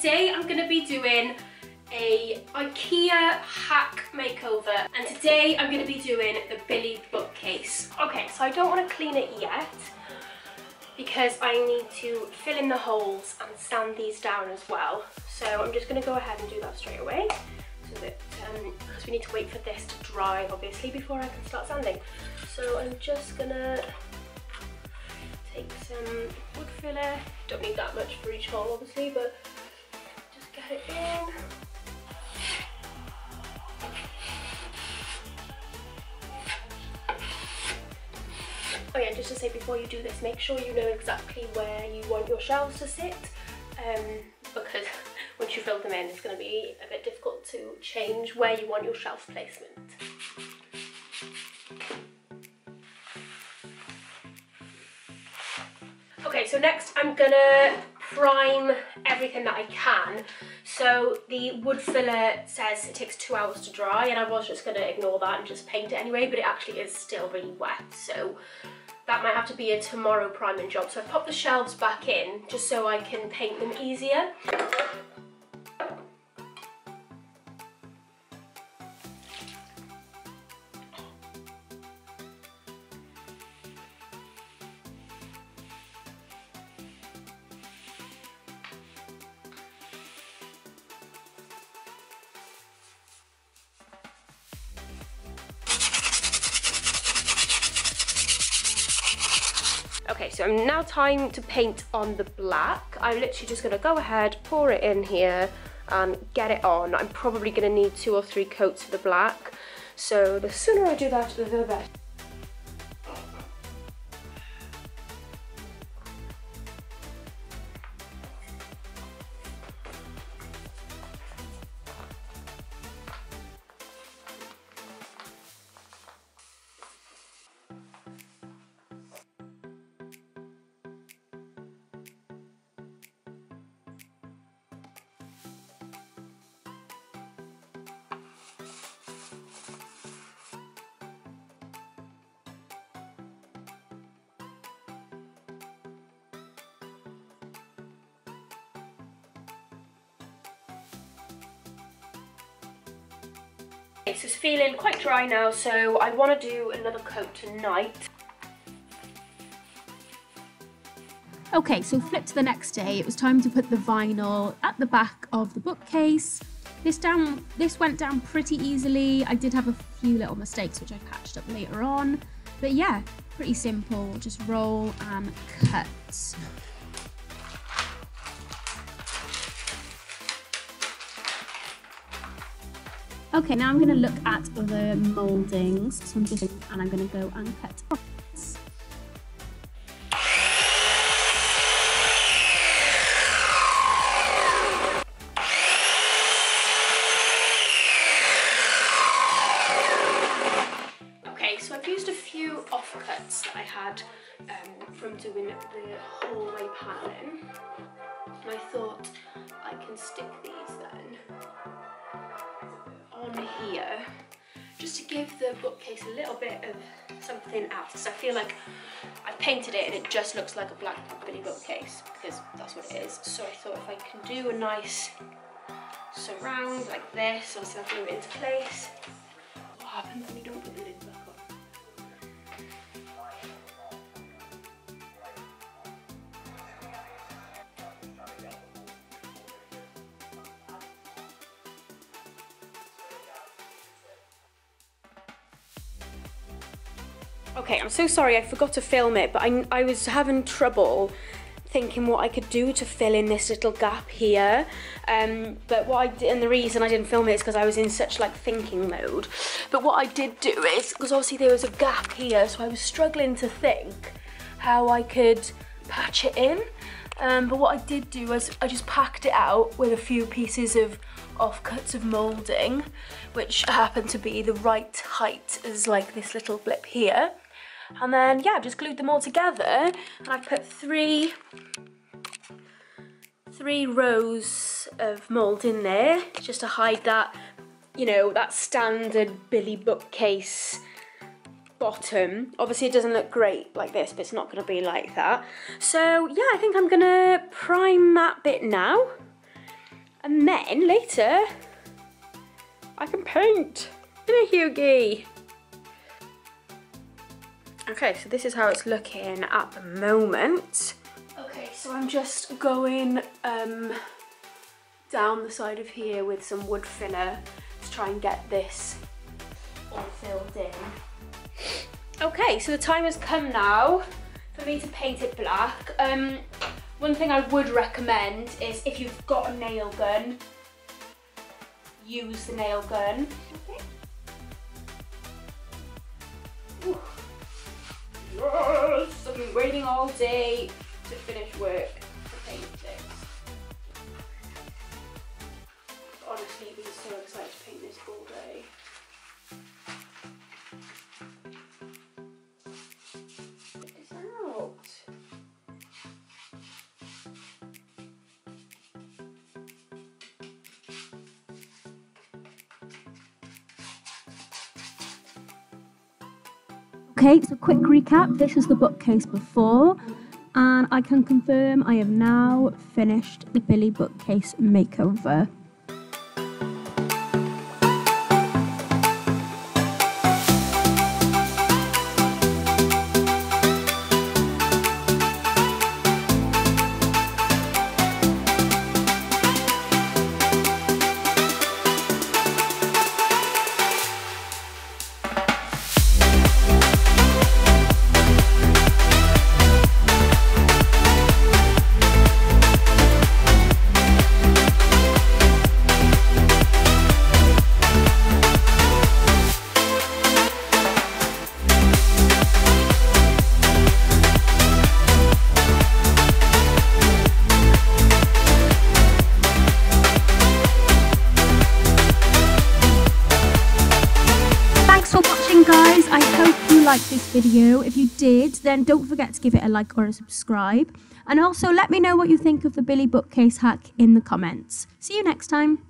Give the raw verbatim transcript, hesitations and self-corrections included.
today I'm going to be doing a IKEA hack makeover, and today I'm going to be doing the Billy bookcase. Okay, so I don't want to clean it yet because I need to fill in the holes and sand these down as well. So I'm just going to go ahead and do that straight away, so that um, because we need to wait for this to dry obviously before I can start sanding. So I'm just gonna take some wood filler. Don't need that much for each hole obviously, but just get it in. Oh yeah, just to say before you do this, make sure you know exactly where you want your shelves to sit, um, because once you fill them in it's going to be a bit difficult to change where you want your shelf placement. Okay, so next I'm gonna prime everything that I can. So the wood filler says it takes two hours to dry, and I was just gonna ignore that and just paint it anyway, but it actually is still really wet, so that might have to be a tomorrow priming job. So I've popped the shelves back in just so I can paint them easier. Okay, so I'm now time to paint on the black. I'm literally just gonna go ahead, pour it in here and get it on. I'm probably gonna need two or three coats of the black, so the sooner I do that, the better. So it's feeling quite dry now, so I want to do another coat tonight. Okay, so flip to the next day. It was time to put the vinyl at the back of the bookcase. This down, this went down pretty easily. I did have a few little mistakes which I patched up later on, but yeah, pretty simple. Just roll and cut. Okay, now I'm going to look at other mouldings, so I'm just, and I'm going to go and cut off. Okay, so I've used a few offcuts that I had um, from doing the hallway paneling, and I thought I can stick these then on here, just to give the bookcase a little bit of something else. I feel like I painted it and it just looks like a black Billy bookcase, because that's what it is. So I thought if I can do a nice surround like this, or something to move it into place. What happens when you don't put the lid back on? Okay, I'm so sorry I forgot to film it, but I, I was having trouble thinking what I could do to fill in this little gap here. Um, but what I did, and the reason I didn't film it is because I was in such like thinking mode. But what I did do is, because obviously there was a gap here, so I was struggling to think how I could patch it in. Um, but what I did do was I just packed it out with a few pieces of offcuts of moulding, which happened to be the right height as like this little blip here. And then yeah, I've just glued them all together, and I've put three three rows of mould in there just to hide that, you know, that standard Billy bookcase bottom. Obviously it doesn't look great like this, but it's not going to be like that. So yeah, I think I'm going to prime that bit now, and then later I can paint in a Hugie. Okay, so this is how it's looking at the moment. Okay, so I'm just going um, down the side of here with some wood filler to try and get this all filled in. Okay, so the time has come now for me to paint it black. Um, one thing I would recommend is if you've got a nail gun, use the nail gun. Okay. Ooh. Yes, I've been waiting all day to finish work to paint this. I've honestly been so excited to paint this all day. Okay, so quick recap, this is the bookcase before, and I can confirm I have now finished the Billy bookcase makeover. Guys, I hope you liked this video. If you did, then don't forget to give it a like or a subscribe, and also let me know what you think of the Billy bookcase hack in the comments. See you next time.